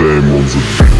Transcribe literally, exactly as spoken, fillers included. Shame on the